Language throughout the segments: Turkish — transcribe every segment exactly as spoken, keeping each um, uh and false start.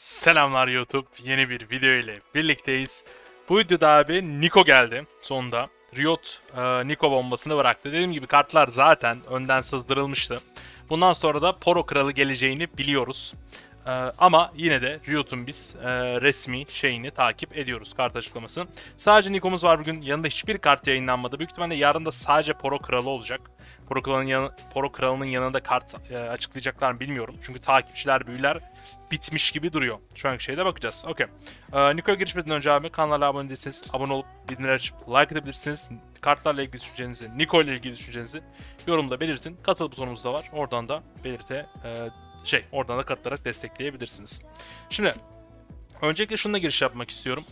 Selamlar YouTube, yeni bir video ile birlikteyiz. Bu videoda abi Nieko geldi sonunda. Riot e, Nieko bombasını bıraktı. Dediğim gibi kartlar zaten önden sızdırılmıştı. Bundan sonra da Poro Kralı geleceğini biliyoruz. E, ama yine de Riot'un biz e, resmi şeyini takip ediyoruz, kart açıklamasını. Sadece Nieko'muz var bugün, yanında hiçbir kart yayınlanmadı. Büyük ihtimalle yarın da sadece Poro Kralı olacak. Poro Kralı'nın yanı, Poro Kralı'nın yanında kart e, açıklayacaklar mı bilmiyorum. Çünkü takipçiler, büyüler bitmiş gibi duruyor. Şu anki şeyde bakacağız. Okey. Ee, Nieko'ya girişmeden önce abi kanala abone değilseniz abone olup bildirimleri açıp like edebilirsiniz. Kartlarla ilgili düşüncenizi, Nieko ile ilgili düşüncenizi yorumda belirtin. Katıl butonumuz da var. Oradan da belirte e, şey, oradan da katılarak destekleyebilirsiniz. Şimdi öncelikle şununla giriş yapmak istiyorum.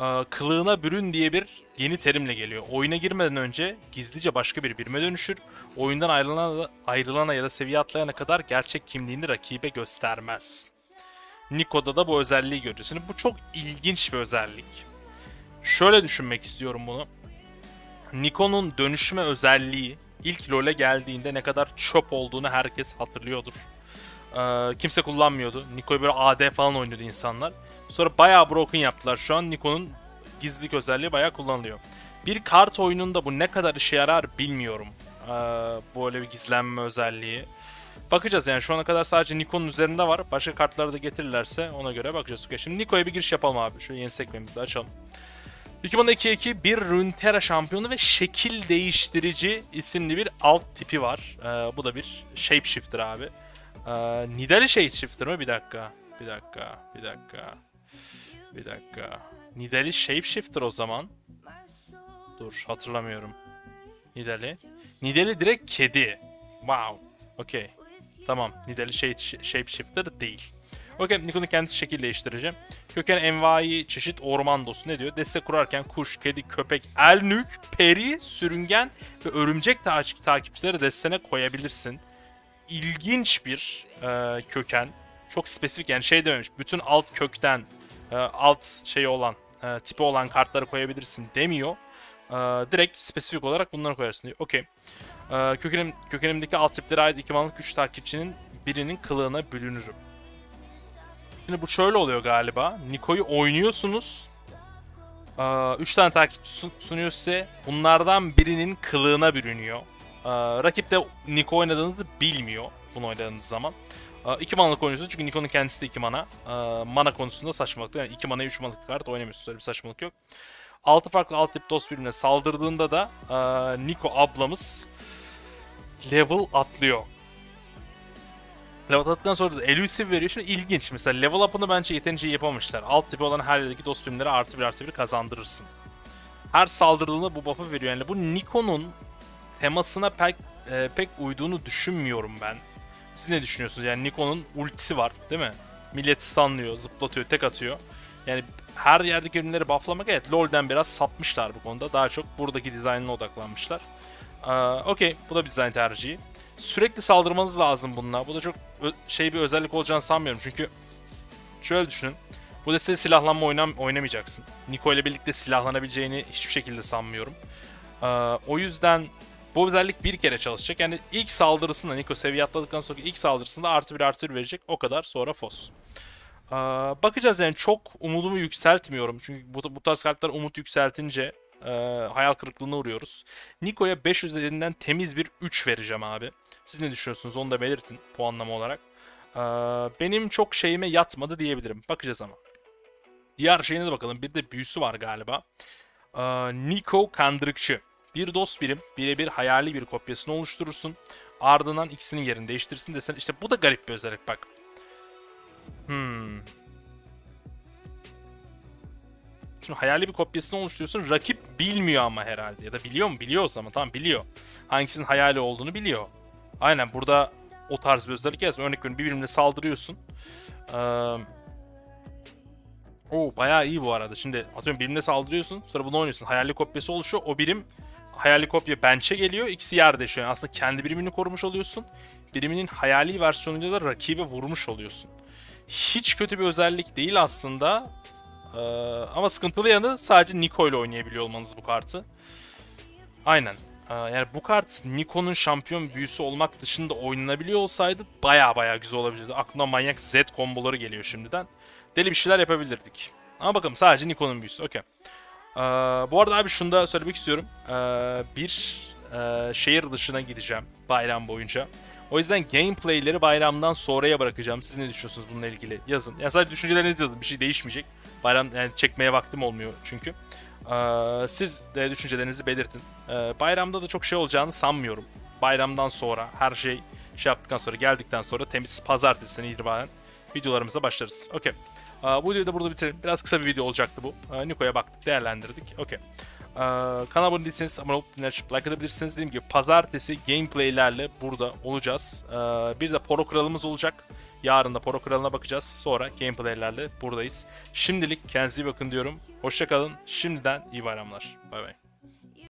Ee, kılığına bürün diye bir yeni terimle geliyor. Oyuna girmeden önce gizlice başka bir birime dönüşür. Oyundan ayrılana, ayrılana ya da seviye atlayana kadar gerçek kimliğini rakibe göstermez. Nieko'da da bu özelliği görüyoruz. Şimdi bu çok ilginç bir özellik. Şöyle düşünmek istiyorum bunu. Nieko'nun dönüşme özelliği ilk LoL'e geldiğinde ne kadar çöp olduğunu herkes hatırlıyordur. Ee, kimse kullanmıyordu. Nieko'yu böyle A D falan oynuyordu insanlar. Sonra bayağı broken yaptılar. Şu an Nieko'nun gizlilik özelliği bayağı kullanılıyor. Bir kart oyununda bu ne kadar işe yarar bilmiyorum. Ee, böyle bir gizlenme özelliği. Bakacağız yani, şu ana kadar sadece Nieko'nun üzerinde var. Başka kartları da getirirlerse ona göre bakacağız. Okay, şimdi Nieko'ya bir giriş yapalım abi. Şöyle yeni sekmemizi açalım. iki bin on iki iki bir Runeterra şampiyonu ve şekil değiştirici isimli bir alt tipi var. Ee, bu da bir shapeshifter abi. Ee, Nidalee shapeshifter mi? Bir dakika. Bir dakika. Bir dakika. Bir dakika. Nidalee shapeshifter o zaman. Dur, hatırlamıyorum. Nidalee. Nidalee direkt kedi. Wow. Okey. Tamam. Nidalee shapeshifter değil. Okey. Nieko'nun kendisi şekil değiştirici. Köken envai çeşit orman dostu. Ne diyor? Deste kurarken kuş, kedi, köpek, elnük, peri, sürüngen ve örümcek ta takipçileri destene koyabilirsin. İlginç bir e, köken. Çok spesifik yani, şey dememiş. Bütün alt kökten e, alt şey olan, e, tipi olan kartları koyabilirsin demiyor. E, direkt spesifik olarak bunları koyarsın diyor. Okey. Ee, kökenim, kökenimdeki alt tiplere ait iki manlık üç takipçinin birinin kılığına bürünürüm. Şimdi bu şöyle oluyor galiba. Nieko'yu oynuyorsunuz. Ee, üç tane takipçi sunuyor size. Bunlardan birinin kılığına bürünüyor. Ee, rakip de Nieko oynadığınızı bilmiyor bunu oynadığınız zaman. Ee, iki manlık oynuyorsunuz çünkü Nieko'nun kendisi de iki mana. Ee, mana konusunda saçmalık yok. Yani iki mana üç manlık bir kart oynamıyorsunuz. Öyle bir saçmalık yok. Altı farklı alt tip dost birbirine saldırdığında da e, Nieko ablamız level atlıyor. Level attıktan sonra da elusive veriyor. Şimdi ilginç. Mesela level up'ını bence yeterince yapamamışlar. Alt tipi olan her yerdeki dost birimlere artı bir artı bir kazandırırsın. Her saldırdığında bu buff'ı veriyor. Yani bu Nieko'nun temasına pek e, pek uyduğunu düşünmüyorum ben. Siz ne düşünüyorsunuz? Yani Nieko'nun ultisi var değil mi? Milleti stunlıyor, zıplatıyor, tek atıyor. Yani her yerdeki ürünleri bufflamak, evet, LoL'den biraz sapmışlar bu konuda. Daha çok buradaki dizaynına odaklanmışlar. Ee, Okey, bu da bir dizayn tercihi. Sürekli saldırmanız lazım bununla. Bu da çok şey bir özellik olacağını sanmıyorum. Çünkü şöyle düşünün. Bu destede silahlanma oynam oynamayacaksın. Nieko ile birlikte silahlanabileceğini hiçbir şekilde sanmıyorum. Ee, o yüzden bu özellik bir kere çalışacak. Yani ilk saldırısında Nieko seviye atladıktan sonra ilk saldırısında artı bir artı bir verecek. O kadar, sonra fos. Ee, bakacağız yani, çok umudumu yükseltmiyorum. Çünkü bu, bu tarz kartlar umut yükseltince E, hayal kırıklığına uğruyoruz. Nieko'ya beş yüz üzerinden temiz bir üç vereceğim abi. Siz ne düşünüyorsunuz? Onu da belirtin puanlama olarak. E, benim çok şeyime yatmadı diyebilirim. Bakacağız ama. Diğer şeyine de bakalım. Bir de büyüsü var galiba. E, Nieko Kandırıkçı. Bir dost birim birebir hayali bir kopyasını oluşturursun. Ardından ikisinin yerini değiştirsin desen. İşte bu da garip bir özellik bak. Hmm. Şimdi hayali bir kopyasını oluşturuyorsun. Rakip bilmiyor ama herhalde. Ya da biliyor mu? Biliyor o zaman. Tamam, biliyor. Hangisinin hayali olduğunu biliyor. Aynen, burada o tarz bir özellik yazmıyor. Örnek veriyorum, bir birimle saldırıyorsun. Ee... Oo, bayağı iyi bu arada. Şimdi atıyorum birimle saldırıyorsun. Sonra bunu oynuyorsun. Hayali kopyası oluşuyor. O birim hayali kopya bench'e geliyor. İkisi yer değişiyor. Yani aslında kendi birimini korumuş oluyorsun. Biriminin hayali versiyonuyla da rakibe vurmuş oluyorsun. Hiç kötü bir özellik değil aslında. Ee, ama sıkıntılı yanı sadece Nieko ile oynayabiliyor olmanız bu kartı. Aynen. Yani bu kart Nikon'un şampiyon büyüsü olmak dışında oynanabiliyor olsaydı baya baya güzel olabilirdi. Aklına manyak Z komboları geliyor şimdiden. Deli bir şeyler yapabilirdik. Ama bakalım sadece Nikon'un büyüsü. Okey. Ee, bu arada abi şunu da söylemek istiyorum. Ee, bir e, şehir dışına gideceğim bayram boyunca. O yüzden gameplayleri bayramdan sonraya bırakacağım. Siz ne düşünüyorsunuz bununla ilgili? Yazın. Yani sadece düşüncelerinizi yazın. Bir şey değişmeyecek. Bayram yani çekmeye vaktim olmuyor çünkü. Ee, siz de düşüncelerinizi belirtin. Ee, bayramda da çok şey olacağını sanmıyorum. Bayramdan sonra her şey şey yaptıktan sonra geldikten sonra temiz pazartesinden itibaren videolarımıza başlarız. Okey. Ee, bu videoyu da burada bitirelim. Biraz kısa bir video olacaktı bu. Ee, Nico'ya baktık, değerlendirdik. Okey. Ee, kanala abone değilseniz abone olup dinleyip like atabilirsiniz. Dediğim gibi pazartesi gameplaylerle burada olacağız. Ee, bir de Poro Kralımız olacak. Yarın da Poro Kralı'na bakacağız. Sonra gameplaylerle buradayız. Şimdilik kendinize iyi bakın diyorum. Hoşça kalın. Şimdiden iyi bayramlar. Bay bay.